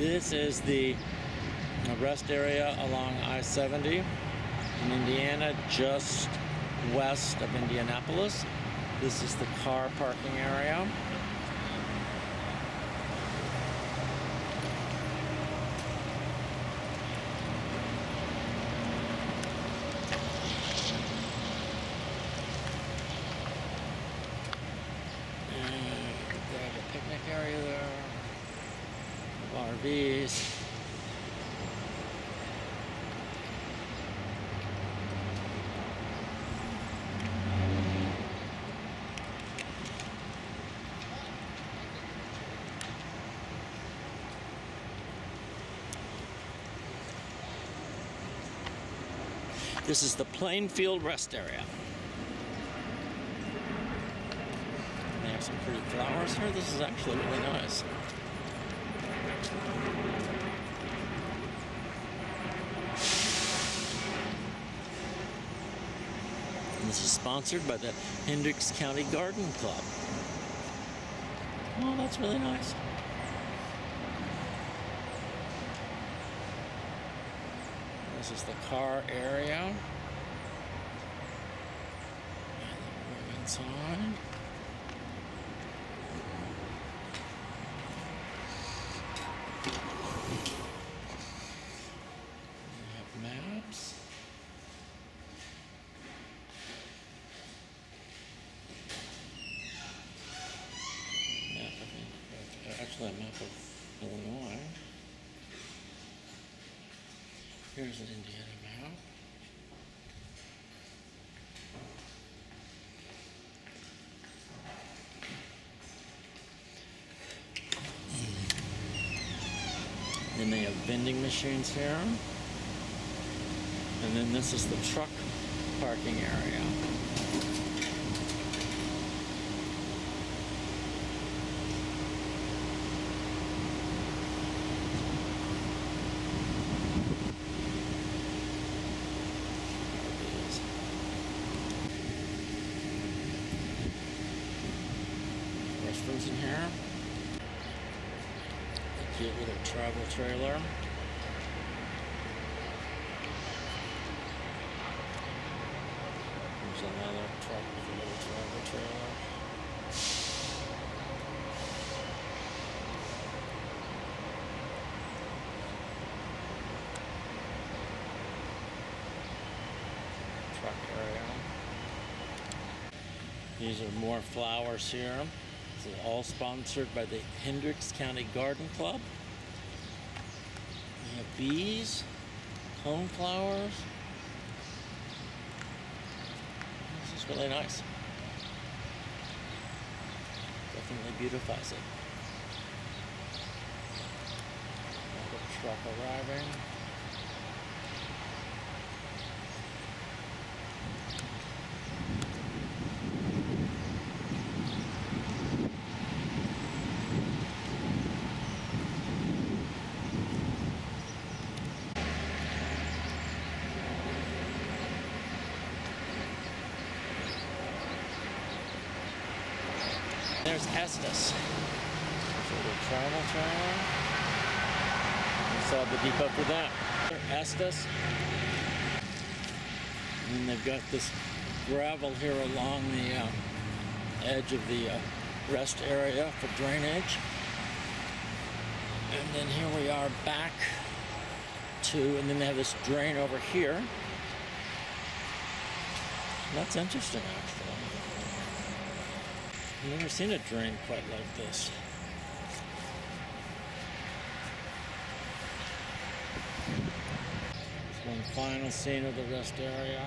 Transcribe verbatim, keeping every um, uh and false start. This is the rest area along I seventy in Indiana, just west of Indianapolis. This is the car parking area. Picnic area there, R Vs. This is the Plainfield rest area. Some pretty flowers here. This is actually really nice. And this is sponsored by the Hendricks County Garden Club. Oh, that's really nice. This is the car area. And we're inside. Actually, a map of Illinois. Here's an Indiana map. Then they have vending machines here. And then this is the truck parking area. Restrooms in here. They cute little travel trailer. There's another truck with a little travel trailer. Truck area. These are more flowers here. This is all sponsored by the Hendricks County Garden Club. We have bees, coneflowers. This is really nice. Definitely beautifies it. Another truck arriving. There's Estes. There's a little travel trailer. We saw the depot for that. Estes. And they've got this gravel here along the uh, edge of the uh, rest area for drainage. And then here we are back to, and then they have this drain over here. That's interesting, actually. I've never seen a drain quite like this. One final scene of the rest area.